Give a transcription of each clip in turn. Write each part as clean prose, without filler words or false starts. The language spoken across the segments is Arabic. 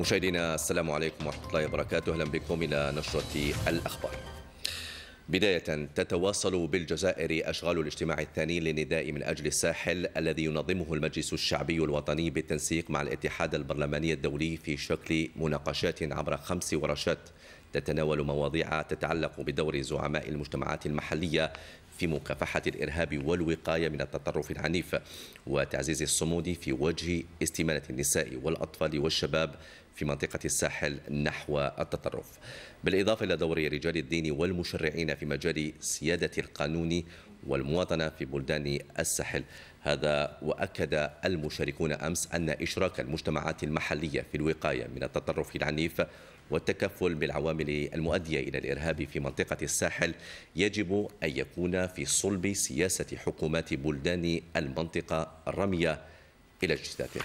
مشاهدينا السلام عليكم ورحمة الله وبركاته، أهلا بكم إلى نشرة الأخبار. بداية، تتواصل بالجزائر أشغال الاجتماع الثاني للنداء من أجل الساحل الذي ينظمه المجلس الشعبي الوطني بالتنسيق مع الاتحاد البرلماني الدولي في شكل مناقشات عبر 5 ورشات تتناول مواضيع تتعلق بدور زعماء المجتمعات المحلية في مكافحة الإرهاب والوقاية من التطرف العنيف وتعزيز الصمود في وجه استمالة النساء والأطفال والشباب في منطقة الساحل نحو التطرف، بالإضافة إلى دور رجال الدين والمشرعين في مجال سيادة القانون والمواطنة في بلدان الساحل. هذا وأكد المشاركون أمس أن إشراك المجتمعات المحلية في الوقاية من التطرف العنيف والتكفل بالعوامل المؤدية إلى الإرهاب في منطقة الساحل يجب أن يكون في صلب سياسة حكومات بلدان المنطقة الرامية إلى اجتثاثه.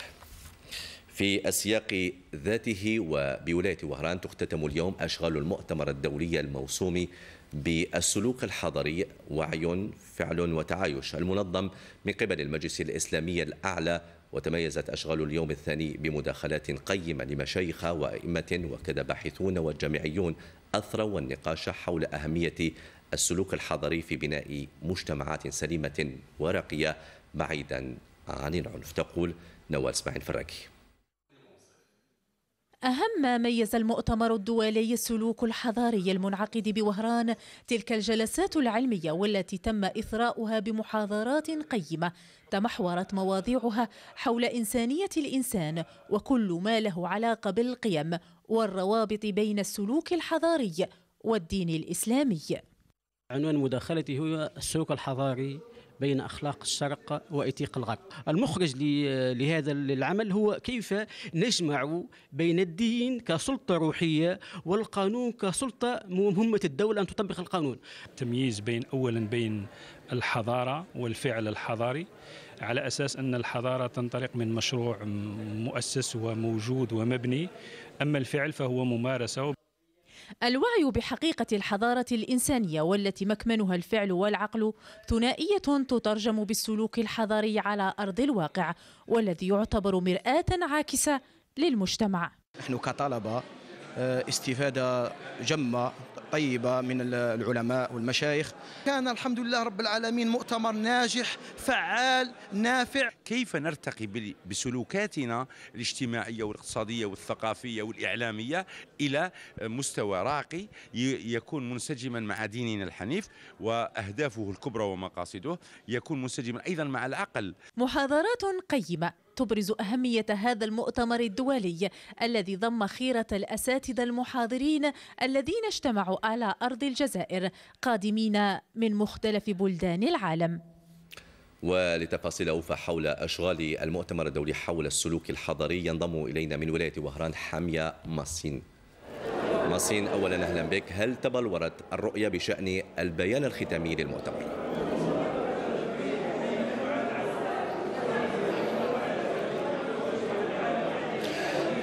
في السياق ذاته وبولاية وهران، تختتم اليوم أشغال المؤتمر الدولي الموسوم بالسلوك الحضري وعي فعل وتعايش المنظم من قبل المجلس الإسلامي الأعلى، وتميزت أشغال اليوم الثاني بمداخلات قيمة لمشايخ وأئمة وكذا باحثون والجامعيون أثرى والنقاش حول أهمية السلوك الحضري في بناء مجتمعات سليمة ورقية بعيدا عن العنف. تقول نوال سبع الفركي. أهم ما ميز المؤتمر الدولي السلوك الحضاري المنعقد بوهران تلك الجلسات العلمية والتي تم إثراؤها بمحاضرات قيمة تمحورت مواضيعها حول إنسانية الإنسان وكل ما له علاقة بالقيم والروابط بين السلوك الحضاري والدين الإسلامي. عنوان مداخلتي هو السلوك الحضاري بين أخلاق الشرق وإتيق الغرب. المخرج لهذا العمل هو كيف نجمع بين الدين كسلطة روحية والقانون كسلطة مهمة الدولة أن تطبق القانون. تمييز بين أولا بين الحضارة والفعل الحضاري على أساس أن الحضارة تنطلق من مشروع مؤسس وموجود ومبني، أما الفعل فهو ممارسة. الوعي بحقيقة الحضارة الإنسانية والتي مكمنها الفعل والعقل ثنائية تترجم بالسلوك الحضاري على أرض الواقع والذي يعتبر مرآة عاكسة للمجتمع. نحن كطلبة استفادة جمة طيبة من العلماء والمشايخ. كان الحمد لله رب العالمين مؤتمر ناجح فعال نافع. كيف نرتقي بسلوكاتنا الاجتماعية والاقتصادية والثقافية والإعلامية إلى مستوى راقي يكون منسجما مع ديننا الحنيف وأهدافه الكبرى ومقاصده، يكون منسجما أيضا مع العقل. محاضرات قيمة تبرز أهمية هذا المؤتمر الدولي الذي ضم خيرة الأساتذة المحاضرين الذين اجتمعوا على أرض الجزائر قادمين من مختلف بلدان العالم. ولتفاصيل أوفى حول أشغال المؤتمر الدولي حول السلوك الحضري ينضم إلينا من ولاية وهران حامية ماسين. أولا أهلا بك، هل تبلورت الرؤية بشأن البيان الختامي للمؤتمر؟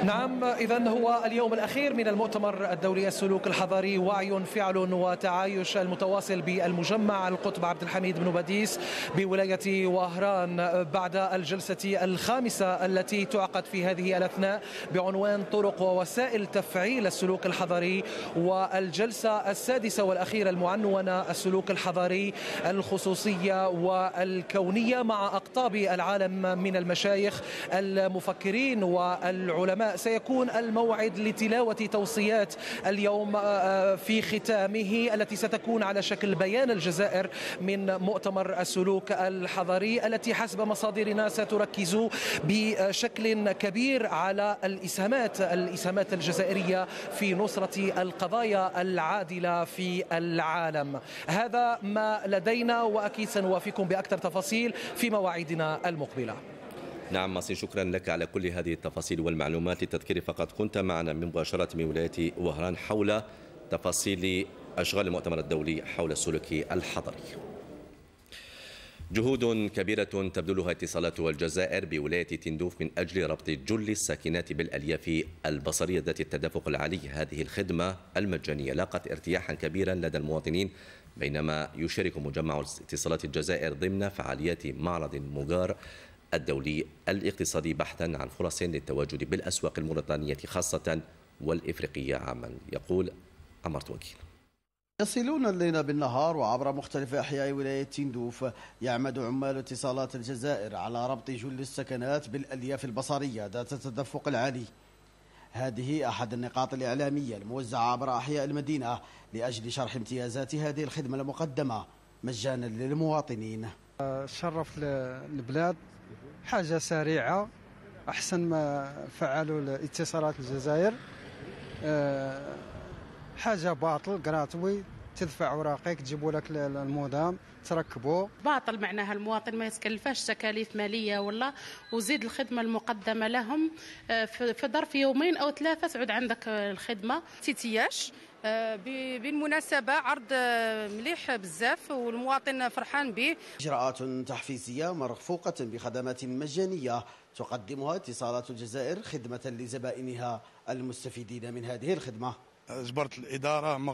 نعم، إذن هو اليوم الأخير من المؤتمر الدولي السلوك الحضاري وعي فعل وتعايش المتواصل بالمجمع القطب عبد الحميد بن باديس بولاية وهران بعد الجلسة الخامسة التي تعقد في هذه الأثناء بعنوان طرق ووسائل تفعيل السلوك الحضاري، والجلسة السادسة والأخيرة المعنونة السلوك الحضاري الخصوصية والكونية مع أقطاب العالم من المشايخ المفكرين والعلماء. سيكون الموعد لتلاوة توصيات اليوم في ختامه التي ستكون على شكل بيان الجزائر من مؤتمر السلوك الحضاري التي حسب مصادرنا ستركز بشكل كبير على الإسهامات الجزائرية في نصرة القضايا العادلة في العالم. هذا ما لدينا، وأكيد سنوافيكم بأكثر تفاصيل في مواعيدنا المقبلة. نعم ماسين، شكرا لك على كل هذه التفاصيل والمعلومات. للتذكير فقط، كنت معنا مباشرة من ولاية وهران حول تفاصيل أشغال المؤتمر الدولي حول السلوك الحضري. جهود كبيرة تبذلها اتصالات الجزائر بولاية تندوف من أجل ربط جل الساكنات بالألياف البصرية ذات التدفق العالي. هذه الخدمة المجانية لاقت ارتياحا كبيرا لدى المواطنين، بينما يشارك مجمع اتصالات الجزائر ضمن فعاليات معرض مجار الدولي الاقتصادي بحثا عن فرص للتواجد بالأسواق الموريتانية خاصة والإفريقية عاما. يقول عمر توكيل: يصلون الليل بالنهار وعبر مختلف أحياء ولاية تندوف يعمد عمال اتصالات الجزائر على ربط جل السكنات بالألياف البصرية ذات التدفق العالي. هذه أحد النقاط الإعلامية الموزعة عبر أحياء المدينة لأجل شرح امتيازات هذه الخدمة المقدمة مجانا للمواطنين. شرف البلاد، حاجة سريعة أحسن ما فعلوا اتصالات الجزائر، حاجة باطل قراطوي، تدفع اوراقك تجيبوا لك المدام تركبوه باطل، معناها المواطن ما يتكلفاش تكاليف ماليه ولا، وزيد الخدمه المقدمه لهم في ظرف يومين او ثلاثه تعود عندك الخدمه. تيتياش بالمناسبه عرض مليح بزاف والمواطن فرحان به. اجراءات تحفيزيه مرفوقه بخدمات مجانيه تقدمها اتصالات الجزائر خدمه لزبائنها المستفيدين من هذه الخدمه. أجبرت الإدارة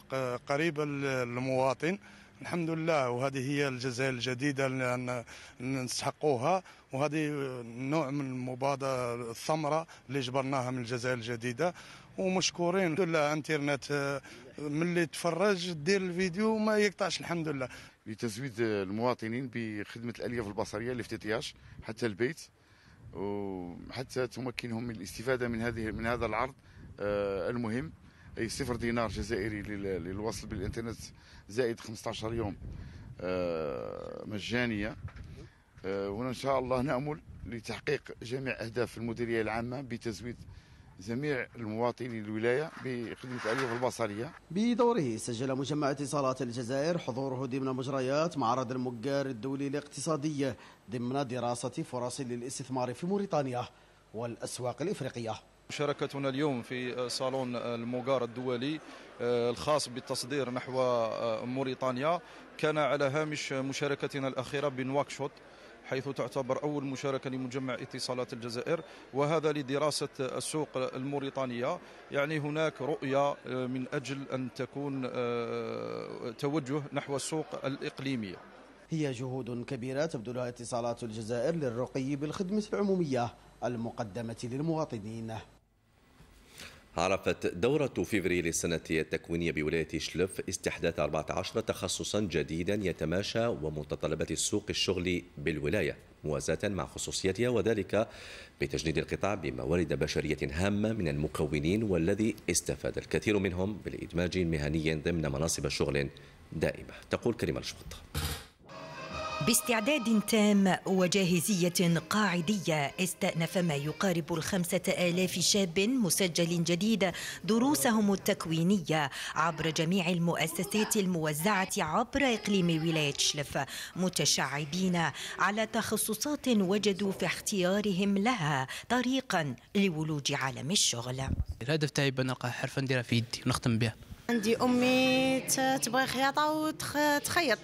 قريبة للمواطن الحمد لله، وهذه هي الجزائر الجديدة اللي نستحقوها، وهذه نوع من المبادرة الثمرة اللي جبرناها من الجزائر الجديدة ومشكورين الحمد لله. انترنت ملي تفرج دير الفيديو ما يقطعش الحمد لله. لتزويد المواطنين بخدمة الألياف البصرية الافتتاش حتى البيت، وحتى تمكنهم من الاستفادة من هذا العرض المهم. أي 0 دينار جزائري للوصل بالإنترنت زائد 15 يوم مجانية، وإن شاء الله نأمل لتحقيق جميع أهداف المديرية العامة بتزويد جميع المواطنين الولاية بخدمة الألياف البصرية. بدوره سجل مجمع اتصالات الجزائر حضوره ضمن مجريات معرض المجار الدولي الاقتصادي ضمن دراسة فرص للاستثمار في موريتانيا والأسواق الإفريقية. مشاركتنا اليوم في صالون المجار الدولي الخاص بالتصدير نحو موريتانيا كان على هامش مشاركتنا الأخيرة بنواكشوط، حيث تعتبر أول مشاركة لمجمع اتصالات الجزائر، وهذا لدراسة السوق الموريتانية. يعني هناك رؤية من أجل أن تكون توجه نحو السوق الإقليمية. هي جهود كبيرة تبذلها اتصالات الجزائر للرقي بالخدمة العمومية المقدمة للمواطنين. عرفت دورة فبراير السنة التكوينية بولاية شلف استحداث 14 تخصصا جديدا يتماشى ومتطلبات السوق الشغل بالولاية موازاة مع خصوصيتها، وذلك بتجنيد القطاع بموارد بشرية هامة من المكونين، والذي استفاد الكثير منهم بالإدماج مهني ضمن مناصب شغل دائمة. تقول كريمة الشبط: باستعداد تام وجاهزية قاعدية استأنف ما يقارب 5000 شاب مسجل جديد دروسهم التكوينية عبر جميع المؤسسات الموزعة عبر إقليم ولاية شلف، متشعبين على تخصصات وجدوا في اختيارهم لها طريقا لولوج عالم الشغل. الهدف تاعي نلقى حرفة نديرها في يدي ونختم بها. عندي أمي تبغي خياطة وتخيط،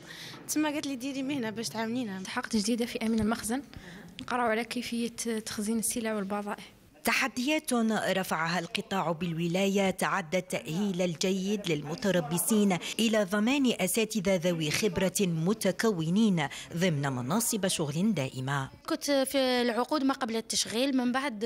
تما قالت لي ديري مهنة باش تعاونينا. التحقت جديدة في أمين المخزن، نقراو على كيفية تخزين السلع والبضائع. تحديات رفعها القطاع بالولاية تعدى التأهيل الجيد للمتربصين إلى ضمان أساتذة ذوي خبرة متكونين ضمن مناصب شغل دائمة. كنت في العقود ما قبل التشغيل، من بعد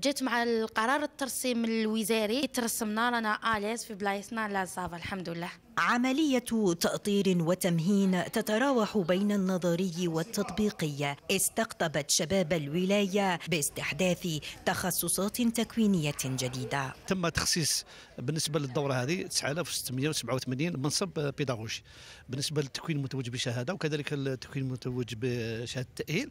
جيت مع القرار الترسيم الوزاري ترسمنا رانا آليس في بلايصنا لا صافا الحمد لله. عملية تأطير وتمهين تتراوح بين النظري والتطبيقي استقطبت شباب الولاية باستحداث تخصصات تكوينية جديدة. تم تخصيص بالنسبة للدورة هذه 9687 منصب بيداغوجي بالنسبة للتكوين المتوج بشهادة، وكذلك التكوين المتوج بشهادة التأهيل،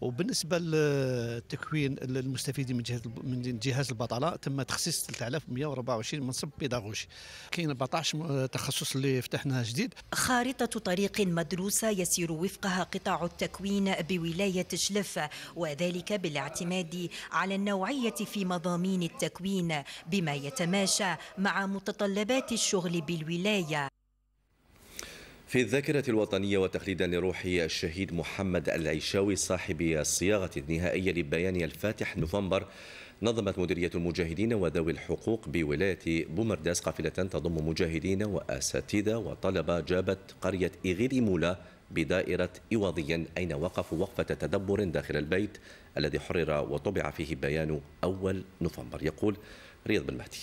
وبالنسبة للتكوين المستفيدين من جهاز البطالة تم تخصيص 3124 منصب بيداغوجي. كاين 14 تخصص اللي فتحناها جديد. خارطة طريق مدروسة يسير وفقها قطاع التكوين بولاية شلف، وذلك بالاعتماد على النوعية في مضامين التكوين بما يتماشى مع متطلبات الشغل بالولاية. في الذاكرة الوطنية وتخليدا لروح الشهيد محمد العيشاوي صاحب الصياغة النهائية لبيان الفاتح نوفمبر، نظمت مديرية المجاهدين وذوي الحقوق بولاية بومرداس قافلة تضم مجاهدين وأساتذة وطلبة جابت قرية إغيريمولا بدائرة إيواضي أين وقفوا وقفة تدبر داخل البيت الذي حرر وطبع فيه بيان أول نوفمبر. يقول رياض بن مهدي: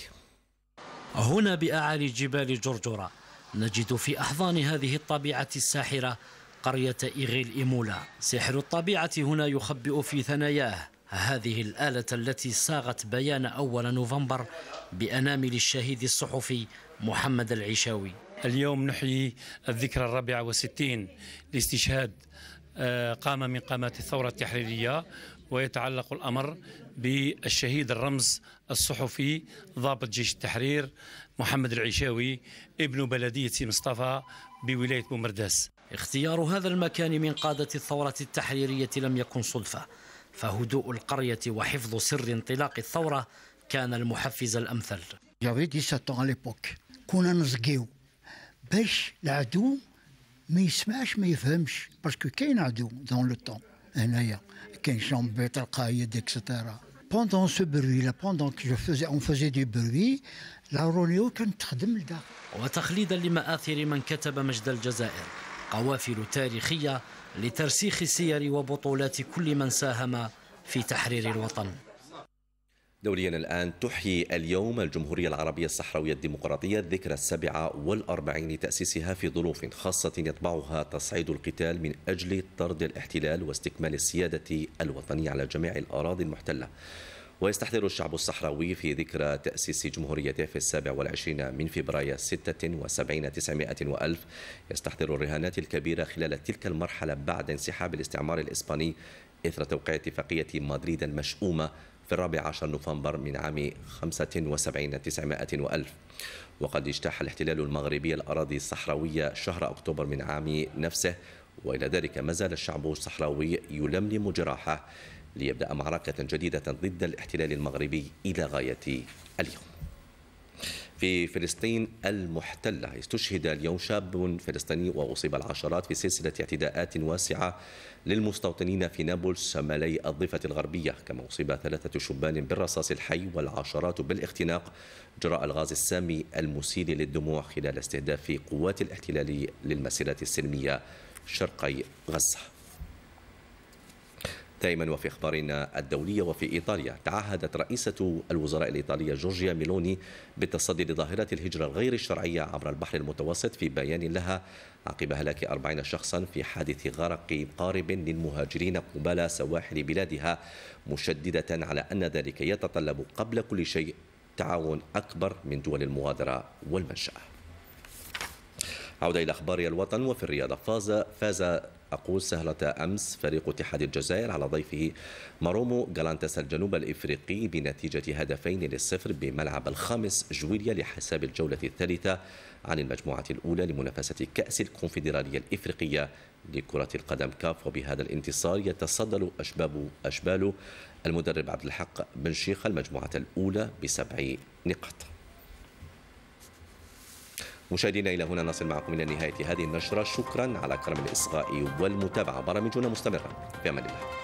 هنا بأعالي جبال جرجرة نجد في أحضان هذه الطبيعة الساحرة قرية إيغيل إيمولا. سحر الطبيعة هنا يخبئ في ثناياه هذه الآلة التي صاغت بيان أول نوفمبر بأنامل الشهيد الصحفي محمد العيشاوي. اليوم نحيي الذكرى الرابعة والستين لاستشهاد قامة من قامات الثورة التحريرية، ويتعلق الأمر بالشهيد الرمز الصحفي ضابط جيش التحرير محمد العيشاوي ابن بلدية مصطفى بولاية بومرداس. اختيار هذا المكان من قادة الثورة التحريرية لم يكن صدفة، فهدوء القرية وحفظ سر انطلاق الثورة كان المحفز الأمثل. كنا نزقيو باش العدو ما يسمعش ما يفهمش، باسكو كاين عدو دون لو طون هنايا، كاين شامبيط القايد اكسترا. بوندون سو بروي لا بوندون كو جو فوزي اون فوزي دي بروي لا رونيو كانت تخدم لداخل. وتخليدا لمآثر من كتب مجد الجزائر قوافل تاريخية لترسيخ سير وبطولات كل من ساهم في تحرير الوطن. دوليا الآن تحيي اليوم الجمهورية العربية الصحراوية الديمقراطية الذكرى 47 لتأسيسها في ظروف خاصة يطبعها تصعيد القتال من أجل طرد الاحتلال واستكمال السيادة الوطنية على جميع الأراضي المحتلة. ويستحضر الشعب الصحراوي في ذكرى تأسيس جمهوريته في 27 من فبراير 76 900 وألف، يستحضر الرهانات الكبيرة خلال تلك المرحلة بعد انسحاب الاستعمار الإسباني إثر توقيع اتفاقية مدريد المشؤومة في 14 نوفمبر من عام 75 900 وألف. وقد اجتاح الاحتلال المغربي الأراضي الصحراوية شهر أكتوبر من عام نفسه، وإلى ذلك ما زال الشعب الصحراوي يلملم جراحه ليبدأ معركة جديدة ضد الاحتلال المغربي إلى غاية اليوم. في فلسطين المحتلة استشهد اليوم شاب فلسطيني وأصيب العشرات في سلسلة اعتداءات واسعة للمستوطنين في نابلس شمالي الضفة الغربية، كما أصيب 3 شبان بالرصاص الحي والعشرات بالاختناق جراء الغاز السامي المسيل للدموع خلال استهداف قوات الاحتلال للمسيرات السلمية شرقي غزة. دائما وفي أخبارنا الدولية وفي إيطاليا، تعهدت رئيسة الوزراء الإيطالية جورجيا ميلوني بالتصدي لظاهرة الهجرة الغير الشرعية عبر البحر المتوسط في بيان لها عقب هلاك 40 شخصا في حادث غرق قارب للمهاجرين قبال سواحل بلادها، مشددة على أن ذلك يتطلب قبل كل شيء تعاون أكبر من دول المغادرة والمنشأ. عودة إلى أخبار الوطن. وفي الرياضة، فاز سهلة أمس فريق اتحاد الجزائر على ضيفه مارومو غالانتاس الجنوب الإفريقي بنتيجة 2-0 بملعب الخامس جويليا لحساب الجولة الثالثة عن المجموعة الأولى لمنافسة كأس الكونفدراليه الإفريقيه لكرة القدم كاف. وبهذا الانتصار يتصدر أشبال المدرب عبد الحق بن شيخه المجموعة الأولى ب7 نقاط. مشاهدينا، إلى هنا نصل معكم إلى نهاية هذه النشرة. شكرا على كرم الإصغاء والمتابعة. برامجنا مستمرة. في أمان الله.